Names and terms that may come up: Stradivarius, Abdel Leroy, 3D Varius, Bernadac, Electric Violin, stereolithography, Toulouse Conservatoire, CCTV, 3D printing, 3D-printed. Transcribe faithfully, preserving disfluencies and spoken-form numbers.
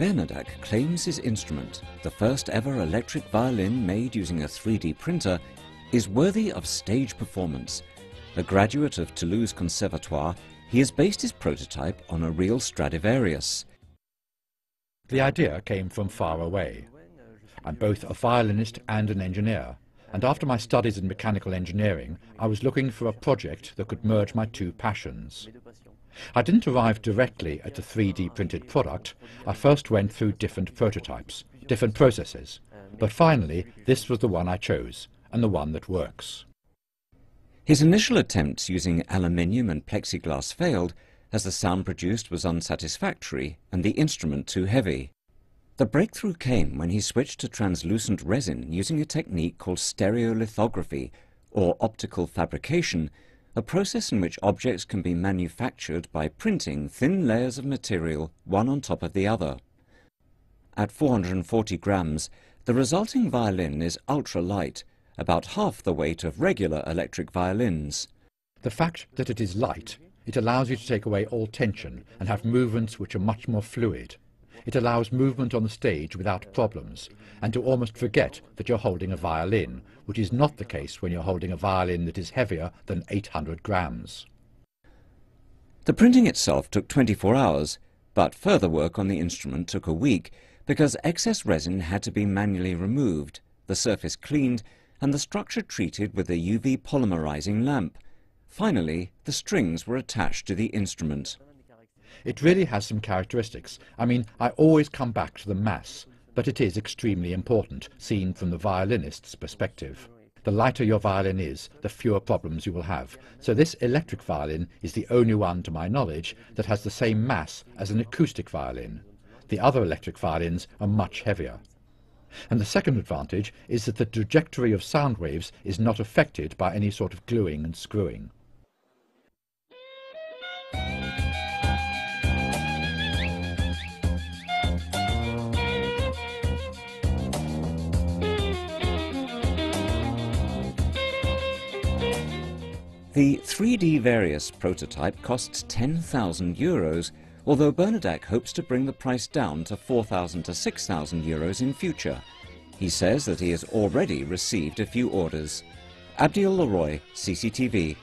Bernadac claims his instrument, the first ever electric violin made using a three D printer, is worthy of stage performance. A graduate of Toulouse Conservatoire, he has based his prototype on a real Stradivarius. The idea came from far away. I'm both a violinist and an engineer, and after my studies in mechanical engineering, I was looking for a project that could merge my two passions. I didn't arrive directly at the three D printed product. I first went through different prototypes, different processes, but finally this was the one I chose, and the one that works. His initial attempts using aluminium and plexiglass failed, as the sound produced was unsatisfactory and the instrument too heavy. The breakthrough came when he switched to translucent resin using a technique called stereolithography, or optical fabrication, a process in which objects can be manufactured by printing thin layers of material one on top of the other. At four hundred forty grams, the resulting violin is ultra-light, about half the weight of regular electric violins. The fact that it is light, it allows you to take away all tension and have movements which are much more fluid. It allows movement on the stage without problems, and to almost forget that you're holding a violin, which is not the case when you're holding a violin that is heavier than eight hundred grams. The printing itself took twenty-four hours, but further work on the instrument took a week, because excess resin had to be manually removed, the surface cleaned, and the structure treated with a U V polymerizing lamp. Finally, the strings were attached to the instrument. It really has some characteristics. I mean, I always come back to the mass, but it is extremely important, seen from the violinist's perspective. The lighter your violin is, the fewer problems you will have. So this electric violin is the only one, to my knowledge, that has the same mass as an acoustic violin. The other electric violins are much heavier. And the second advantage is that the trajectory of sound waves is not affected by any sort of gluing and screwing. The three D Varius prototype costs ten thousand euros, although Bernadac hopes to bring the price down to four thousand to six thousand euros in future. He says that he has already received a few orders. Abdel Leroy, C C T V.